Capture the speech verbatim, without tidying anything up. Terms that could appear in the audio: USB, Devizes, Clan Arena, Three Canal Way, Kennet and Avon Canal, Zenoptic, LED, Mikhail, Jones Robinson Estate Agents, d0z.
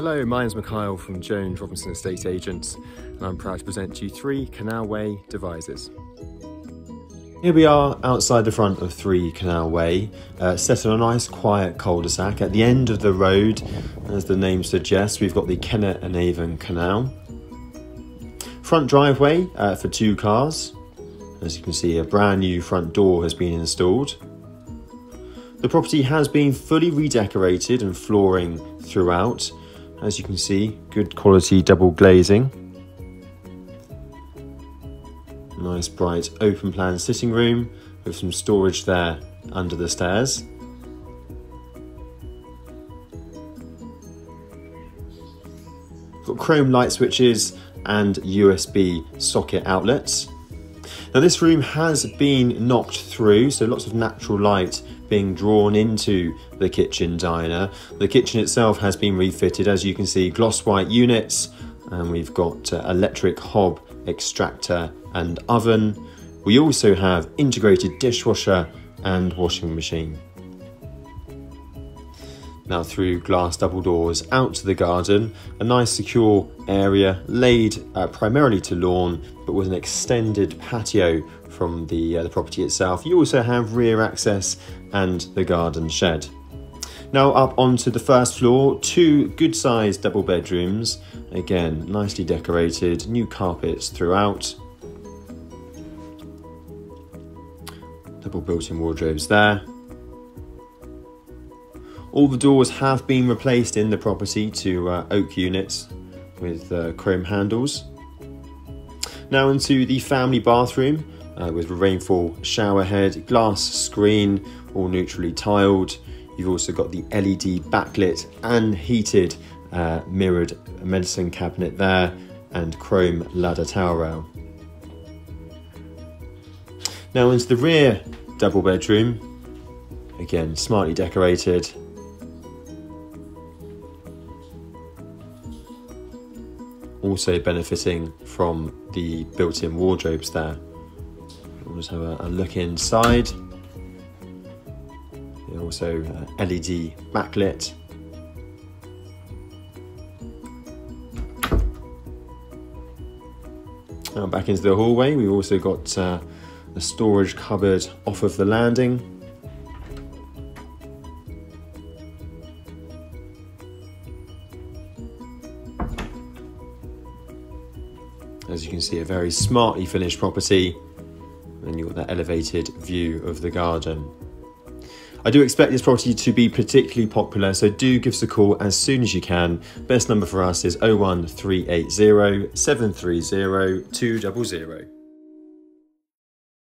Hello, my name's Mikhail from Jones Robinson Estate Agents, and I'm proud to present to you Three Canal Way, Devizes. Here we are outside the front of Three Canal Way, uh, set on a nice quiet cul-de-sac. At the end of the road, as the name suggests, we've got the Kennet and Avon Canal. Front driveway uh, for two cars. As you can see, a brand new front door has been installed. The property has been fully redecorated and flooring throughout. As you can see, good quality double glazing. Nice bright open plan sitting room with some storage there under the stairs. Got chrome light switches and U S B socket outlets. Now this room has been knocked through, so lots of natural light being drawn into the kitchen diner. The kitchen itself has been refitted, as you can see, gloss white units, and we've got uh, electric hob extractor and oven. We also have integrated dishwasher and washing machine. Now through glass double doors out to the garden, a nice secure area laid uh, primarily to lawn, but with an extended patio from the, uh, the property itself. You also have rear access and the garden shed. Now up onto the first floor, two good sized double bedrooms, again nicely decorated, new carpets throughout. Double built-in wardrobes there. All the doors have been replaced in the property to uh, oak units with uh, chrome handles. Now into the family bathroom uh, with rainfall shower head, glass screen, all neutrally tiled. You've also got the L E D backlit and heated uh, mirrored medicine cabinet there and chrome ladder towel rail. Now into the rear double bedroom, again smartly decorated. Also benefiting from the built-in wardrobes there. We'll just have a, a look inside. They're also uh, L E D backlit. Now back into the hallway, we've also got uh, a storage cupboard off of the landing. As you can see, a very smartly finished property, and you've got that elevated view of the garden. I do expect this property to be particularly popular, so do give us a call as soon as you can. Best number for us is oh one three eight zero, seven three zero, two hundred.